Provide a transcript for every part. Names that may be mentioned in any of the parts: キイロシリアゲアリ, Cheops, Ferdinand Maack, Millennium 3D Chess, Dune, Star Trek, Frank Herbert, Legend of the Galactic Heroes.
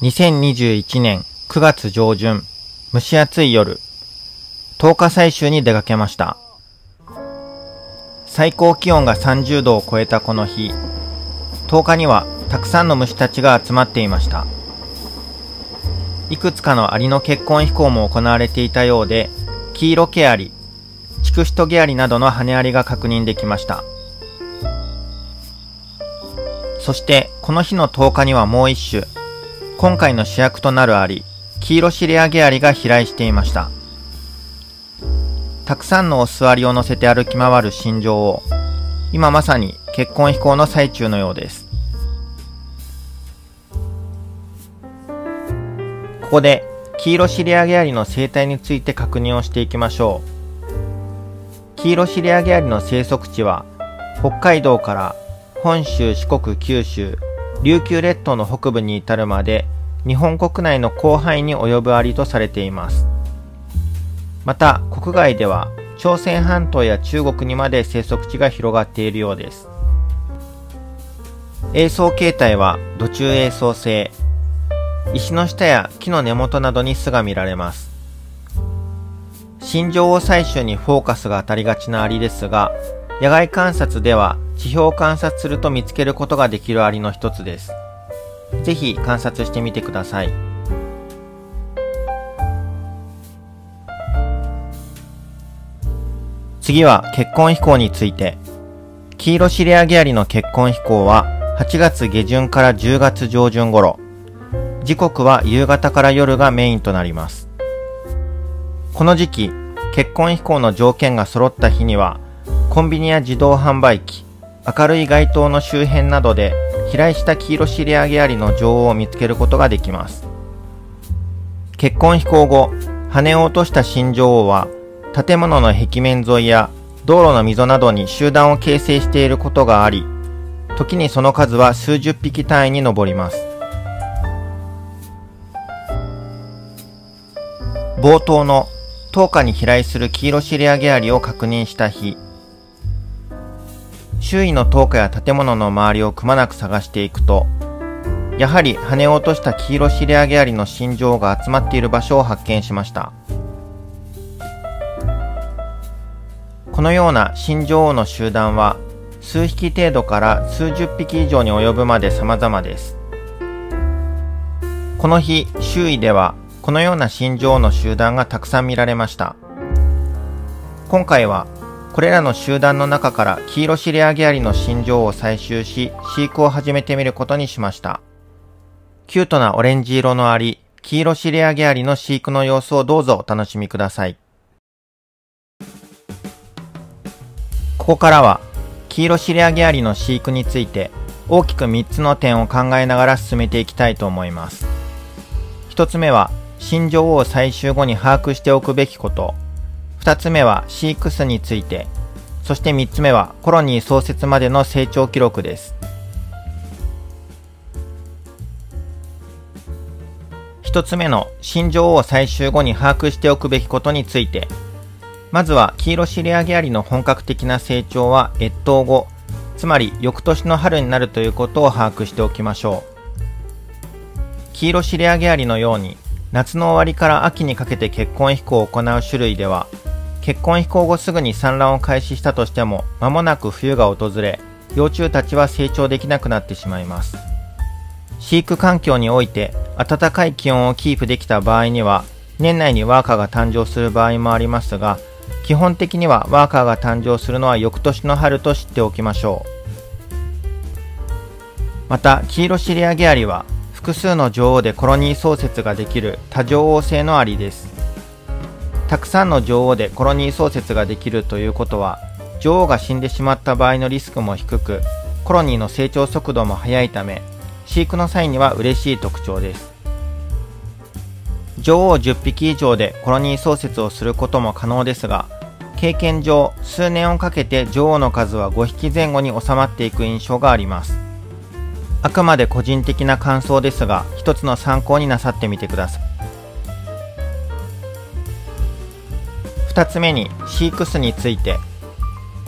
2021年9月上旬、蒸し暑い夜、10日採集に出かけました。最高気温が30度を超えたこの日、10日にはたくさんの虫たちが集まっていました。いくつかのアリの結婚飛行も行われていたようで、黄色毛アリ、チクシトゲアリなどの羽アリが確認できました。そしてこの日の10日にはもう一種、今回の主役となるアリ、黄色シリアゲアリが飛来していました。たくさんのオスアリを乗せて歩き回る心情を、今まさに結婚飛行の最中のようです。ここで黄色シリアゲアリの生態について確認をしていきましょう。黄色シリアゲアリの生息地は、北海道から本州、四国、九州、琉球列島の北部に至るまで日本国内の広範囲に及ぶアリとされています。また国外では朝鮮半島や中国にまで生息地が広がっているようです。営巣形態は土中営巣性。石の下や木の根元などに巣が見られます。新女王採集にフォーカスが当たりがちなアリですが、野外観察では地表を観察すると見つけることができるアリの一つです。ぜひ観察してみてください。次は結婚飛行について。黄色シリアゲアリの結婚飛行は8月下旬から10月上旬頃。時刻は夕方から夜がメインとなります。この時期、結婚飛行の条件が揃った日には、コンビニや自動販売機、明るい街灯の周辺などで飛来した黄色シリアゲアリの女王を見つけることができます。結婚飛行後、羽を落とした新女王は建物の壁面沿いや道路の溝などに集団を形成していることがあり、時にその数は数十匹単位に上ります。冒頭の10日に飛来する黄色シリアゲアリを確認した日、周囲の灯火や建物の周りをくまなく探していくと、やはり羽を落とした黄色シリアゲアリの新女王が集まっている場所を発見しました。このような新女王の集団は、数匹程度から数十匹以上に及ぶまで様々です。この日、周囲ではこのような新女王の集団がたくさん見られました。今回は、これらの集団の中から黄色シリアゲアリの新女王を採集し、飼育を始めてみることにしました。キュートなオレンジ色のアリ、黄色シリアゲアリの飼育の様子をどうぞお楽しみください。ここからは、黄色シリアゲアリの飼育について、大きく3つの点を考えながら進めていきたいと思います。1つ目は、新女王を採集後に把握しておくべきこと。2つ目は飼育数について、そして3つ目はコロニー創設までの成長記録です。1つ目の新女王を採集後に把握しておくべきことについて、まずは黄色シリアゲアリの本格的な成長は越冬後、つまり翌年の春になるということを把握しておきましょう。黄色シリアゲアリのように、夏の終わりから秋にかけて結婚飛行を行う種類では、結婚飛行後すぐに産卵を開始したとしても間もなく冬が訪れ、幼虫たちは成長できなくなってしまいます。飼育環境において暖かい気温をキープできた場合には、年内にワーカーが誕生する場合もありますが、基本的にはワーカーが誕生するのは翌年の春と知っておきましょう。また黄色シリアゲアリは複数の女王でコロニー創設ができる多女王性のアリです。たくさんの女王でコロニー創設ができるということは、女王が死んでしまった場合のリスクも低く、コロニーの成長速度も速いため、飼育の際には嬉しい特徴です。女王10匹以上でコロニー創設をすることも可能ですが、経験上、数年をかけて女王の数は5匹前後に収まっていく印象があります。あくまで個人的な感想ですが、一つの参考になさってみてください。2つ目に飼育数について。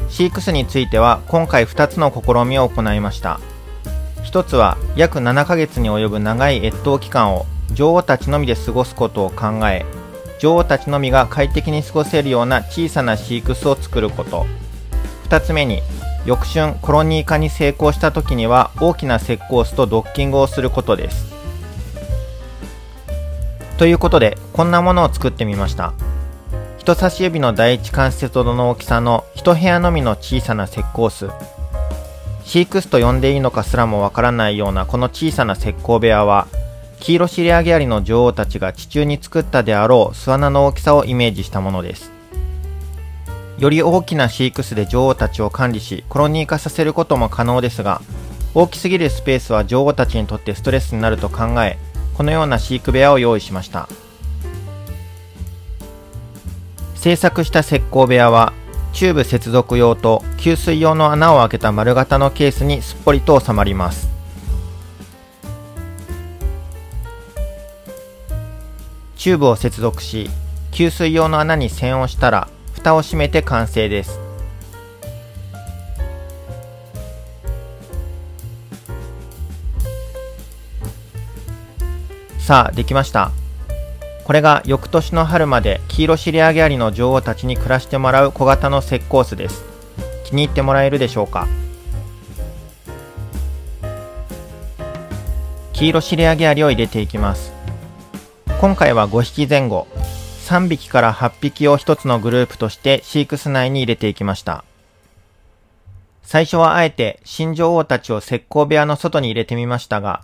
飼育数については今回2つの試みを行いました。一つは約7ヶ月に及ぶ長い越冬期間を女王たちのみで過ごすことを考え、女王たちのみが快適に過ごせるような小さな飼育巣を作ること。2つ目に、翌春コロニー化に成功した時には大きな石膏巣とドッキングをすることです。ということで、こんなものを作ってみました。人差し指の第一関節ほどの大きさの一部屋のみの小さな石膏巣、飼育巣と呼んでいいのかすらもわからないようなこの小さな石膏部屋は、黄色シリアギアリの女王たちが地中に作ったであろう巣穴の大きさをイメージしたものです。より大きな飼育巣で女王たちを管理し、コロニー化させることも可能ですが、大きすぎるスペースは女王たちにとってストレスになると考え、このような飼育部屋を用意しました。製作した石膏部屋はチューブ接続用と給水用の穴を開けた丸型のケースにすっぽりと収まります。チューブを接続し、給水用の穴に栓をしたら蓋を閉めて完成です。さあ、できました。これが翌年の春まで黄色シリアギアリの女王たちに暮らしてもらう小型の石膏巣です。気に入ってもらえるでしょうか。黄色シリアギアリを入れていきます。今回は5匹前後、3匹から8匹を1つのグループとして飼育室内に入れていきました。最初はあえて新女王たちを石膏部屋の外に入れてみましたが、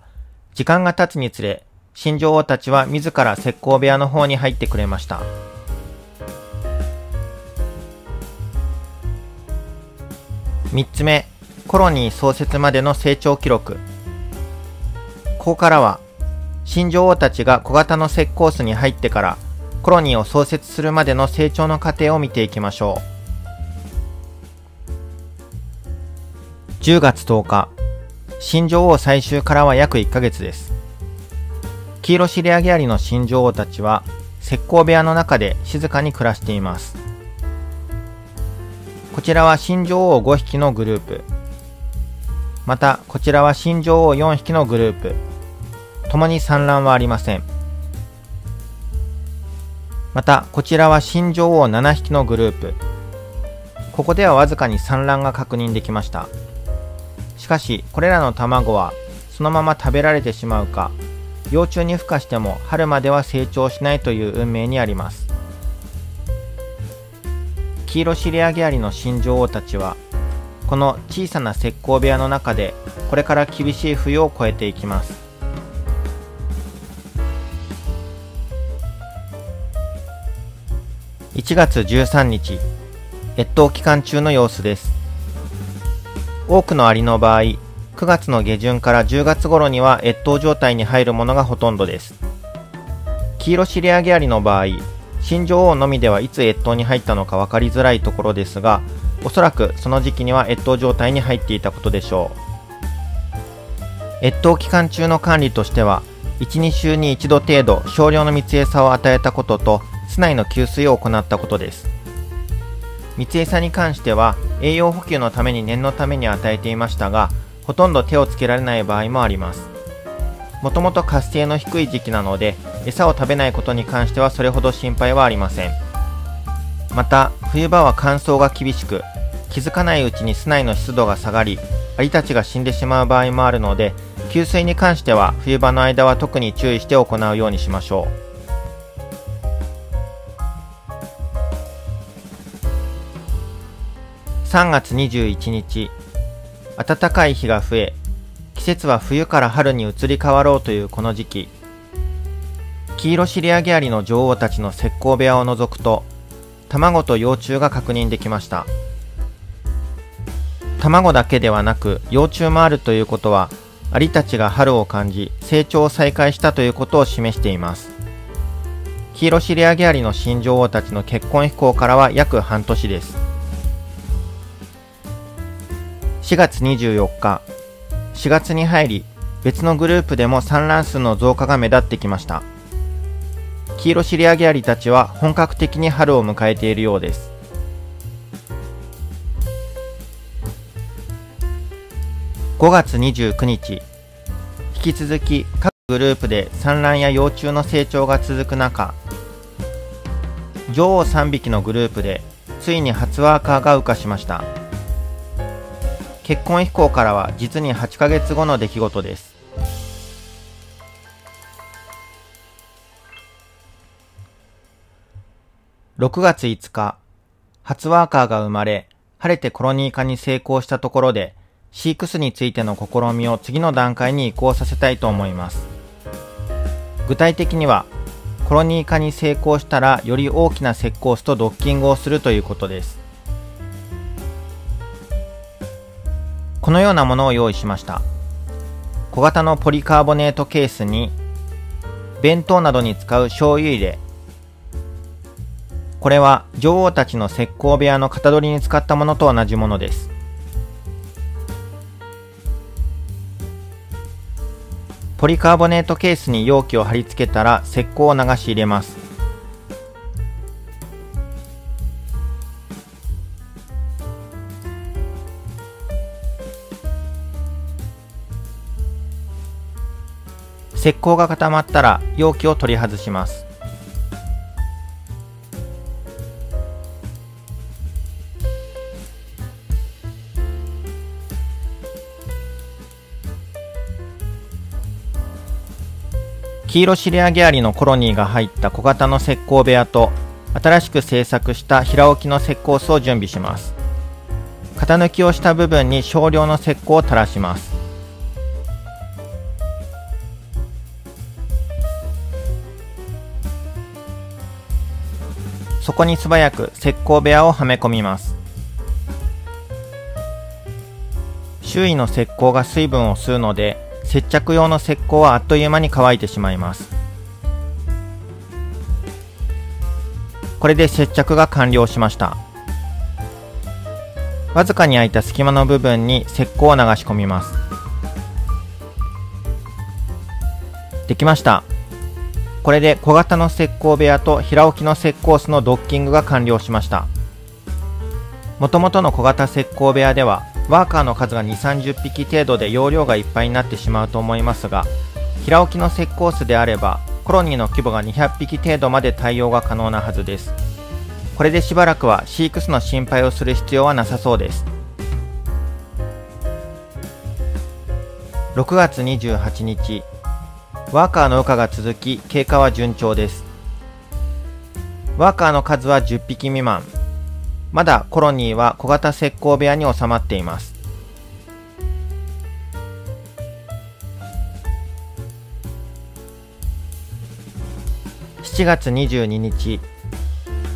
時間が経つにつれ新女王たちは自ら石膏部屋の方に入ってくれました。3つ目、コロニー創設までの成長記録。ここからは、新女王たちが小型の石膏巣に入ってからコロニーを創設するまでの成長の過程を見ていきましょう。10月10日、新女王採集からは約1ヶ月です。黄色シリアギアリの新女王たちは石膏部屋の中で静かに暮らしています。こちらは新女王5匹のグループ、またこちらは新女王4匹のグループ、ともに産卵はありません。またこちらは新女王7匹のグループ、ここではわずかに産卵が確認できました。しかしこれらの卵はそのまま食べられてしまうか、幼虫に孵化しても春までは成長しないという運命にあります。黄色シリアギアリの新女王たちはこの小さな石膏部屋の中でこれから厳しい冬を越えていきます。1月13日、越冬期間中の様子です。多くのアリの場合、9月の下旬から10月頃には越冬状態に入るものがほとんどです。黄色シリアギアリの場合、新女王のみではいつ越冬に入ったのか分かりづらいところですが、おそらくその時期には越冬状態に入っていたことでしょう。越冬期間中の管理としては、1、2週に1度程度少量の蜜餌を与えたことと、室内の給水を行ったことです。蜜餌に関しては、栄養補給のために念のために与えていましたが、ほとんど手をつけられない場合もあります。もともと活性の低い時期なので、餌を食べないことに関してはそれほど心配はありません。また冬場は乾燥が厳しく、気づかないうちに室内の湿度が下がり、アリたちが死んでしまう場合もあるので、給水に関しては冬場の間は特に注意して行うようにしましょう。3月21日、暖かい日が増え、季節は冬から春に移り変わろうというこの時期、黄色シリアギアリの女王たちの石膏部屋を除くと、卵と幼虫が確認できました。卵だけではなく幼虫もあるということは、アリたちが春を感じ成長を再開したということを示しています。黄色シリアギアリの新女王たちの結婚飛行からは約半年です。4月24日、4月に入り、別のグループでも産卵数の増加が目立ってきました。黄色シリアギアリたちは本格的に春を迎えているようです。5月29日、引き続き各グループで産卵や幼虫の成長が続く中、女王3匹のグループでついに初ワーカーが羽化しました。結婚飛行からは実に8ヶ月後の出来事です。6月5日、初ワーカーが生まれ、晴れてコロニー化に成功したところで、飼育巣についての試みを次の段階に移行させたいと思います。具体的には、コロニー化に成功したらより大きな石膏巣とドッキングをするということです。このようなものを用意しました。小型のポリカーボネートケースに、弁当などに使う醤油入れ、これは女王たちの石膏部屋の型取りに使ったものと同じものです。ポリカーボネートケースに容器を貼り付けたら石膏を流し入れます。石膏が固まったら容器を取り外します。黄色シリアギアリのコロニーが入った小型の石膏部屋と新しく製作した平置きの石膏巣を準備します。型抜きをした部分に少量の石膏を垂らします。そこに素早く石膏部屋をはめ込みます。周囲の石膏が水分を吸うので接着用の石膏はあっという間に乾いてしまいます。これで接着が完了しました。わずかに空いた隙間の部分に石膏を流し込みます。できました。これで小型の石膏部屋と平置きの石膏巣のドッキングが完了しました。もともとの小型石膏部屋ではワーカーの数が2、30匹程度で容量がいっぱいになってしまうと思いますが、平置きの石膏巣であればコロニーの規模が200匹程度まで対応が可能なはずです。これでしばらくは飼育巣の心配をする必要はなさそうです。6月28日、ワーカーの羽化が続き経過は順調です。ワーカーの数は10匹未満、まだコロニーは小型石膏部屋に収まっています。7月22日、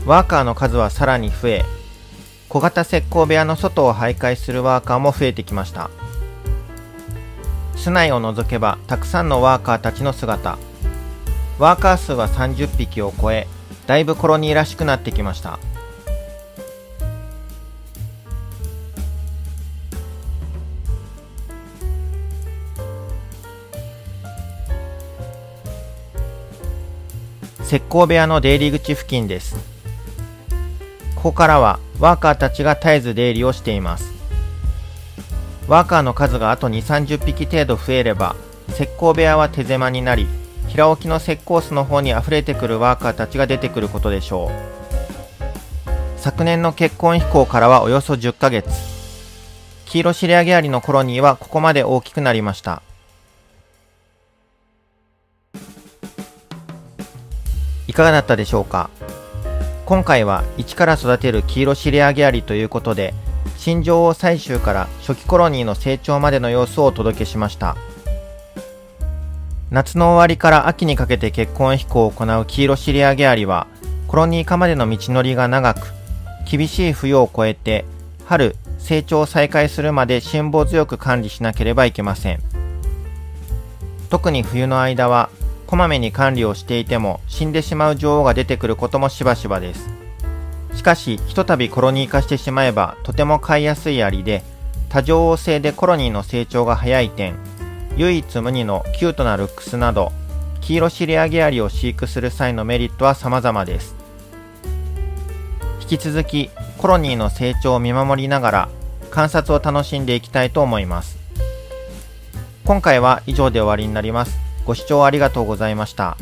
ワーカーの数はさらに増え、小型石膏部屋の外を徘徊するワーカーも増えてきました。室内を除けばたくさんのワーカーたちの姿。ワーカー数は30匹を超え、だいぶコロニーらしくなってきました。石膏部屋の出入り口付近です。ここからはワーカーたちが絶えず出入りをしています。ワーカーの数があと2、30匹程度増えれば、石膏部屋は手狭になり、平置きの石膏巣の方に溢れてくるワーカーたちが出てくることでしょう。昨年の結婚飛行からはおよそ10ヶ月。黄色シリアギアリのコロニーはここまで大きくなりました。いかがだったでしょうか。今回は一から育てる黄色シリアギアリということで、新女王採集から初期コロニーの成長までの様子をお届けしました。夏の終わりから秋にかけて結婚飛行を行う黄色シリアギアリは、コロニー化までの道のりが長く、厳しい冬を越えて春成長を再開するまで辛抱強く管理しなければいけません。特に冬の間はこまめに管理をしていても死んでしまう女王が出てくることもしばしばです。しかし、ひとたびコロニー化してしまえばとても飼いやすいアリで、多女王性でコロニーの成長が早い点、唯一無二のキュートなルックスなど、黄色シリアギアリを飼育する際のメリットは様々です。引き続きコロニーの成長を見守りながら観察を楽しんでいきたいと思います。今回は以上で終わりになります。ご視聴ありがとうございました。